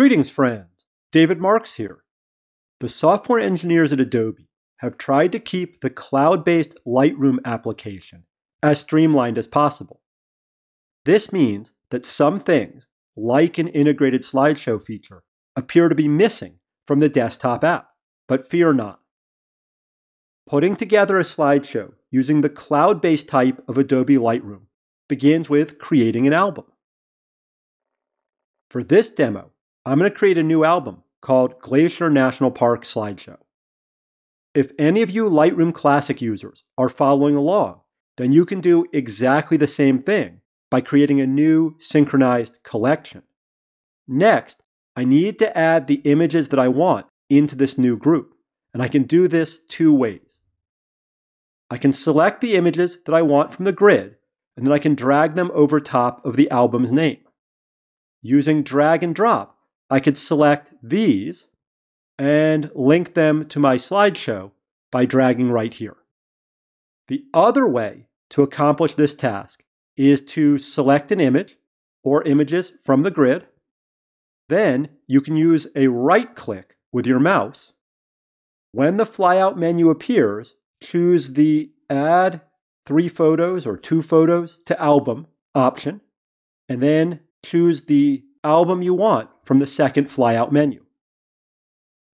Greetings, friends. David Marx here. The software engineers at Adobe have tried to keep the cloud-based Lightroom application as streamlined as possible. This means that some things, like an integrated slideshow feature, appear to be missing from the desktop app, but fear not. Putting together a slideshow using the cloud-based type of Adobe Lightroom begins with creating an album. For this demo, I'm going to create a new album called Glacier National Park Slideshow. If any of you Lightroom Classic users are following along, then you can do exactly the same thing by creating a new synchronized collection. Next, I need to add the images that I want into this new group, and I can do this two ways. I can select the images that I want from the grid, and then I can drag them over top of the album's name. Using drag and drop, I could select these and link them to my slideshow by dragging right here. The other way to accomplish this task is to select an image or images from the grid. Then you can use a right click with your mouse. When the flyout menu appears, choose the Add 3 photos or 2 photos to album option, and then choose the album you want from the second flyout menu.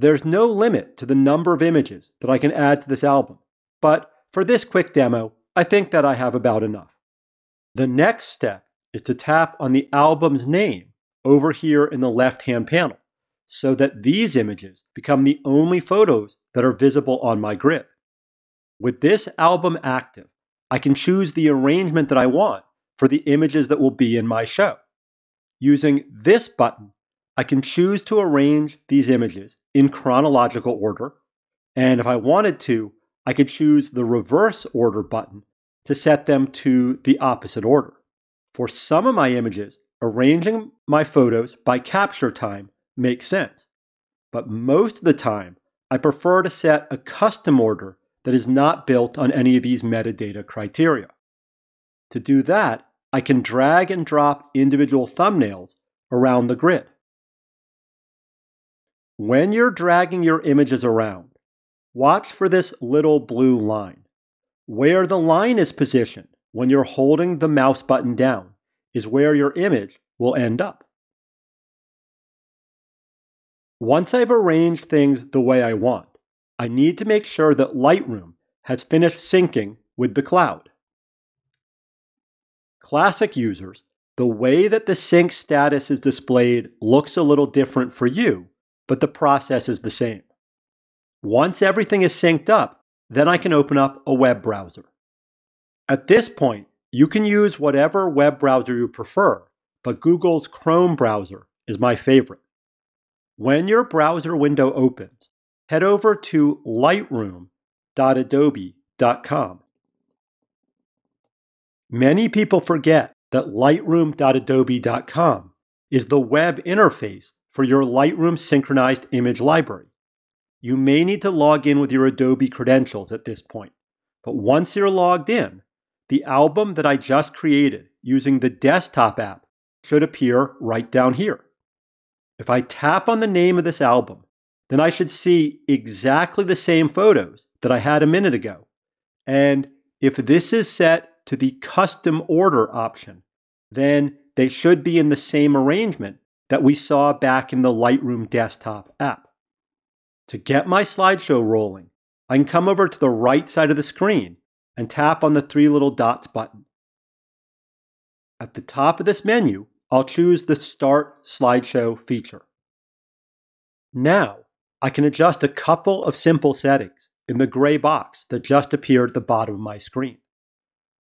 There's no limit to the number of images that I can add to this album, but for this quick demo, I think that I have about enough. The next step is to tap on the album's name over here in the left-hand panel so that these images become the only photos that are visible on my grid. With this album active, I can choose the arrangement that I want for the images that will be in my show. Using this button, I can choose to arrange these images in chronological order, and if I wanted to, I could choose the reverse order button to set them to the opposite order. For some of my images, arranging my photos by capture time makes sense, but most of the time, I prefer to set a custom order that is not built on any of these metadata criteria. To do that, I can drag and drop individual thumbnails around the grid. When you're dragging your images around, watch for this little blue line. Where the line is positioned when you're holding the mouse button down is where your image will end up. Once I've arranged things the way I want, I need to make sure that Lightroom has finished syncing with the cloud. Classic users, the way that the sync status is displayed looks a little different for you, but the process is the same. Once everything is synced up, then I can open up a web browser. At this point, you can use whatever web browser you prefer, but Google's Chrome browser is my favorite. When your browser window opens, head over to lightroom.adobe.com. Many people forget that lightroom.adobe.com is the web interface for your Lightroom synchronized image library. You may need to log in with your Adobe credentials at this point, but once you're logged in, the album that I just created using the desktop app should appear right down here. If I tap on the name of this album, then I should see exactly the same photos that I had a minute ago. And if this is set to the custom order option, then they should be in the same arrangement that we saw back in the Lightroom desktop app. To get my slideshow rolling, I can come over to the right side of the screen and tap on the 3 little dots button. At the top of this menu, I'll choose the Start Slideshow feature. Now, I can adjust a couple of simple settings in the gray box that just appeared at the bottom of my screen.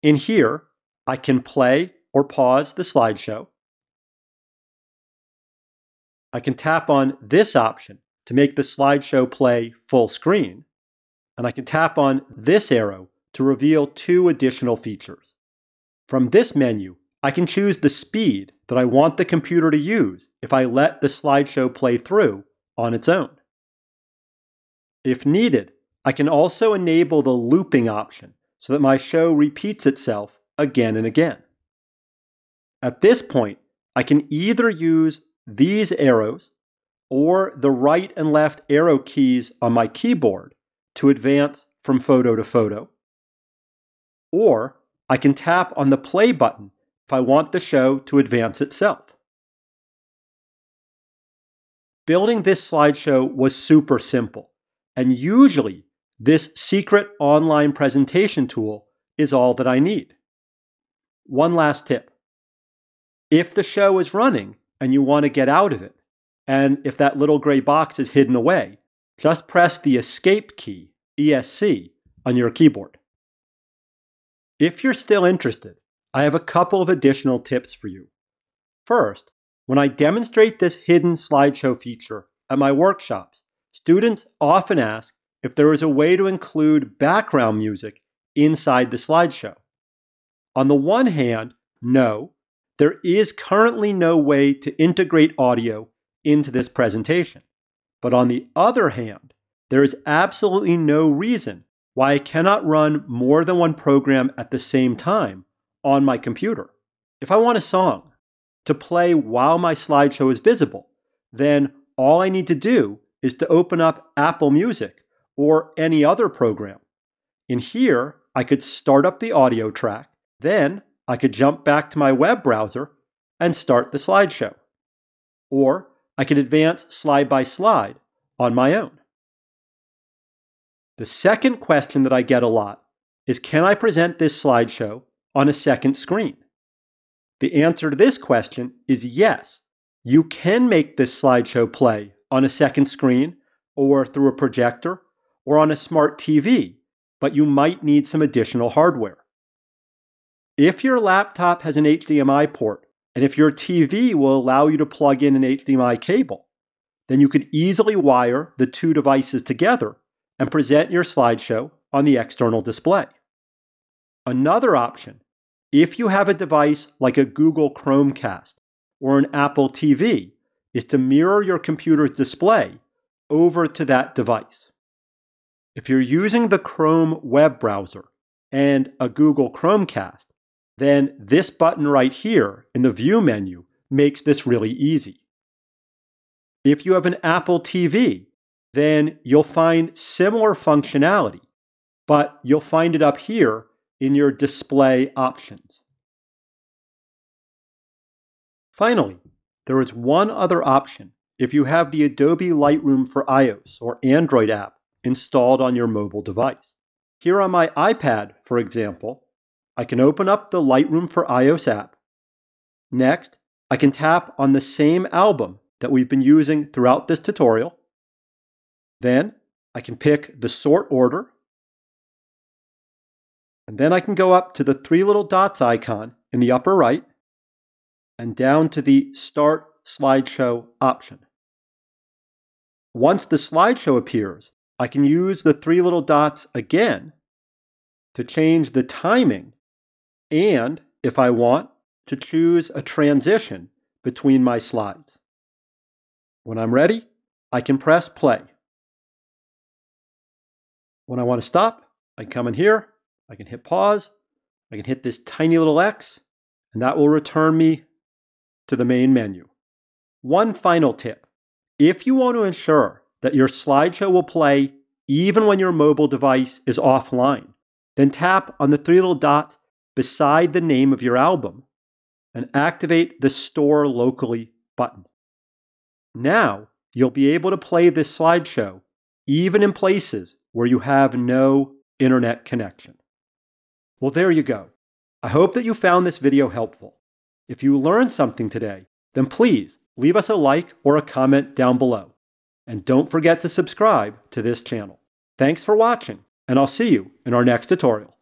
In here, I can play or pause the slideshow. I can tap on this option to make the slideshow play full screen, and I can tap on this arrow to reveal 2 additional features. From this menu, I can choose the speed that I want the computer to use if I let the slideshow play through on its own. If needed, I can also enable the looping option so that my show repeats itself again and again. At this point, I can either use these arrows or the right and left arrow keys on my keyboard to advance from photo to photo. Or I can tap on the play button if I want the show to advance itself. Building this slideshow was super simple, and usually this secret online presentation tool is all that I need. One last tip. If the show is running and you want to get out of it, and if that little gray box is hidden away, just press the Escape key, ESC, on your keyboard. If you're still interested, I have a couple of additional tips for you. First, when I demonstrate this hidden slideshow feature at my workshops, students often ask if there is a way to include background music inside the slideshow. On the one hand, no, there is currently no way to integrate audio into this presentation. But on the other hand, there is absolutely no reason why I cannot run more than one program at the same time on my computer. If I want a song to play while my slideshow is visible, then all I need to do is to open up Apple Music or any other program. In here, I could start up the audio track, then I could jump back to my web browser and start the slideshow. Or I could advance slide by slide on my own. The second question that I get a lot is, can I present this slideshow on a second screen? The answer to this question is yes. You can make this slideshow play on a second screen or through a projector or on a smart TV, but you might need some additional hardware. If your laptop has an HDMI port, and if your TV will allow you to plug in an HDMI cable, then you could easily wire the two devices together and present your slideshow on the external display. Another option, if you have a device like a Google Chromecast or an Apple TV, is to mirror your computer's display over to that device. If you're using the Chrome web browser and a Google Chromecast, then this button right here in the View menu makes this really easy. If you have an Apple TV, then you'll find similar functionality, but you'll find it up here in your display options. Finally, there is one other option if you have the Adobe Lightroom for iOS or Android app installed on your mobile device. Here on my iPad, for example, I can open up the Lightroom for iOS app. Next, I can tap on the same album that we've been using throughout this tutorial. Then, I can pick the sort order. And then I can go up to the three little dots icon in the upper right and down to the Start Slideshow option. Once the slideshow appears, I can use the three little dots again to change the timing and, if I want, to choose a transition between my slides. When I'm ready, I can press play. When I want to stop, I can come in here, I can hit pause, I can hit this tiny little X, and that will return me to the main menu. One final tip. If you want to ensure that your slideshow will play even when your mobile device is offline, then tap on the three little dots beside the name of your album and activate the Store Locally button. Now, you'll be able to play this slideshow even in places where you have no internet connection. Well, there you go. I hope that you found this video helpful. If you learned something today, then please leave us a like or a comment down below. And don't forget to subscribe to this channel. Thanks for watching, and I'll see you in our next tutorial.